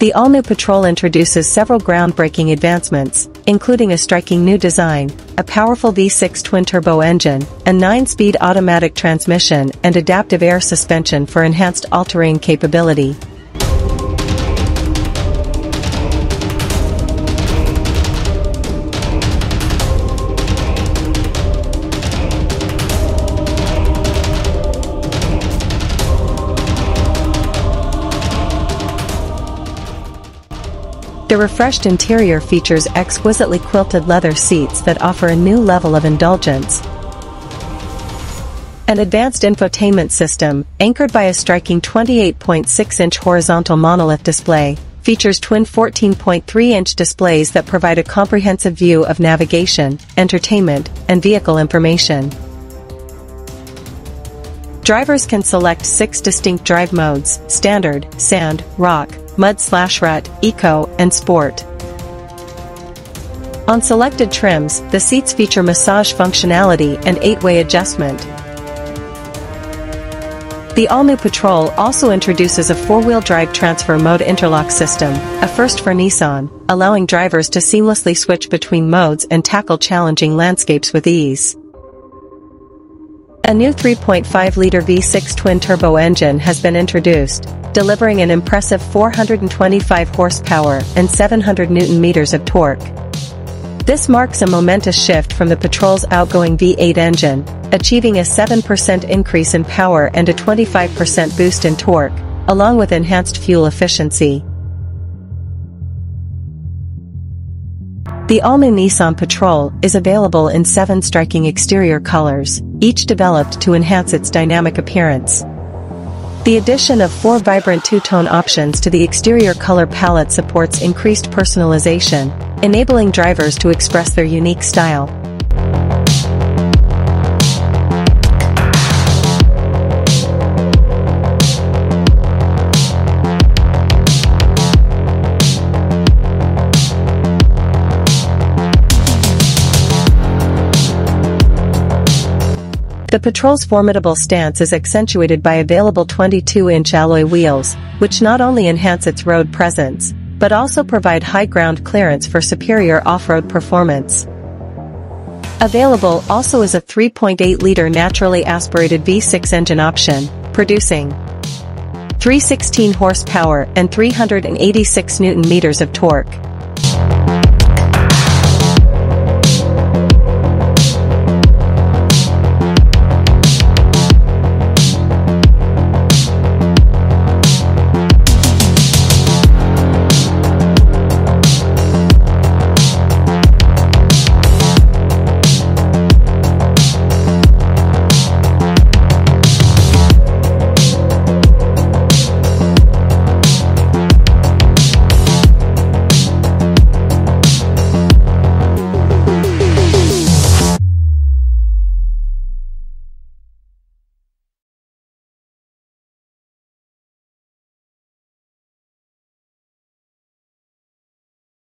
The all-new Patrol introduces several groundbreaking advancements, including a striking new design, a powerful V6 twin-turbo engine, a 9-speed automatic transmission, and adaptive air suspension for enhanced all-terrain capability. The refreshed interior features exquisitely quilted leather seats that offer a new level of indulgence. An advanced infotainment system, anchored by a striking 28.6-inch horizontal monolith display, features twin 14.3-inch displays that provide a comprehensive view of navigation, entertainment, and vehicle information. Drivers can select 6 distinct drive modes: Standard, Sand, Rock, Mud/Rut, Eco, and Sport. On selected trims, the seats feature massage functionality and 8-way adjustment. The all-new Patrol also introduces a 4-wheel drive transfer mode interlock system, a first for Nissan, allowing drivers to seamlessly switch between modes and tackle challenging landscapes with ease. A new 3.5-liter V6 twin-turbo engine has been introduced, delivering an impressive 425 horsepower and 700 newton-meters of torque. This marks a momentous shift from the Patrol's outgoing V8 engine, achieving a 7% increase in power and a 25% boost in torque, along with enhanced fuel efficiency. The all-new Nissan Patrol is available in 7 striking exterior colors, each developed to enhance its dynamic appearance. The addition of 4 vibrant two-tone options to the exterior color palette supports increased personalization, enabling drivers to express their unique style. The Patrol's formidable stance is accentuated by available 22-inch alloy wheels, which not only enhance its road presence, but also provide high ground clearance for superior off-road performance. Available also is a 3.8-liter naturally aspirated V6 engine option, producing 316 horsepower and 386 newton-meters of torque.